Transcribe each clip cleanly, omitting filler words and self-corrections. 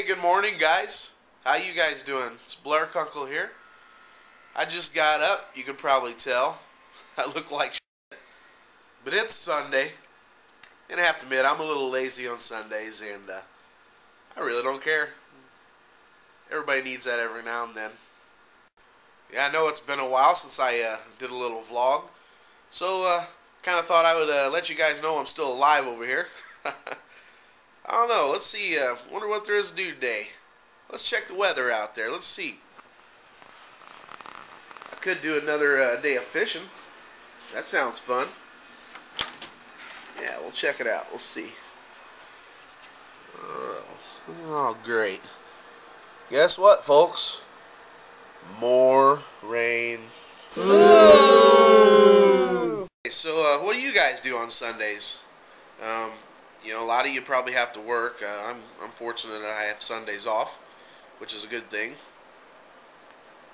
Hey, good morning, guys. How you guys doing? It's Blair Kunkel here. I just got up. You can probably tell. I look like shit. But it's Sunday. And I have to admit, I'm a little lazy on Sundays, and I really don't care. Everybody needs that every now and then. Yeah, I know it's been a while since I did a little vlog. So, kind of thought I would let you guys know I'm still alive over here. I don't know. Let's see. Wonder what there is to do today. Let's check the weather out there. Let's see. I could do another day of fishing. That sounds fun. Yeah, we'll check it out. We'll see. Oh, great. Guess what, folks? More rain. Ooh. Okay, so, what do you guys do on Sundays? You know, a lot of you probably have to work. I'm fortunate that I have Sundays off, which is a good thing.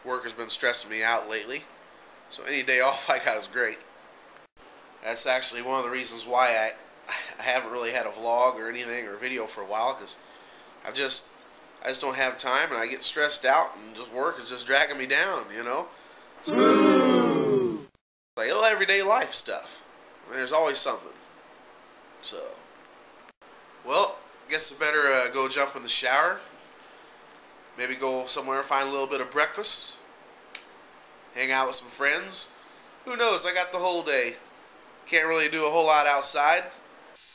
Work has been stressing me out lately, so any day off I got is great. That's actually one of the reasons why I haven't really had a vlog or anything or video for a while, because I just don't have time, and I get stressed out, and just work is just dragging me down, you know. So, like, oh, everyday life stuff. I mean, there's always something. So. Well, I guess I better go jump in the shower, maybe go somewhere, find a little bit of breakfast, hang out with some friends. Who knows, I got the whole day. Can't really do a whole lot outside.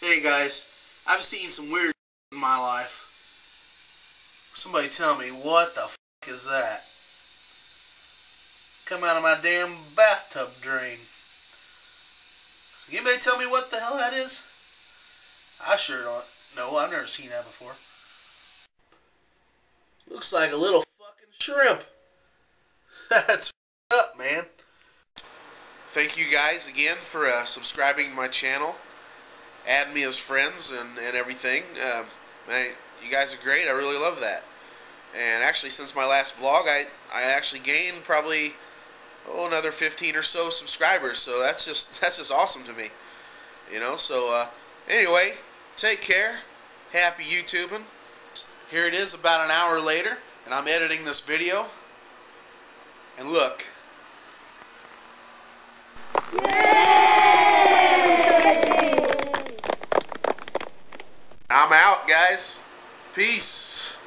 Hey guys, I've seen some weird in my life. Somebody tell me, what the f*** is that? Come out of my damn bathtub drain. So anybody tell me what the hell that is? I sure don't. No, I've never seen that before. Looks like a little fucking shrimp. That's f***ed up, man. Thank you guys again for subscribing to my channel. Add me as friends and everything. Man, you guys are great. I really love that. And actually, since my last vlog, I actually gained probably another 15 or so subscribers. So that's just awesome to me. You know. So anyway. Take care. Happy YouTubing. Here it is about an hour later, and I'm editing this video. And look. Yay! I'm out, guys. Peace.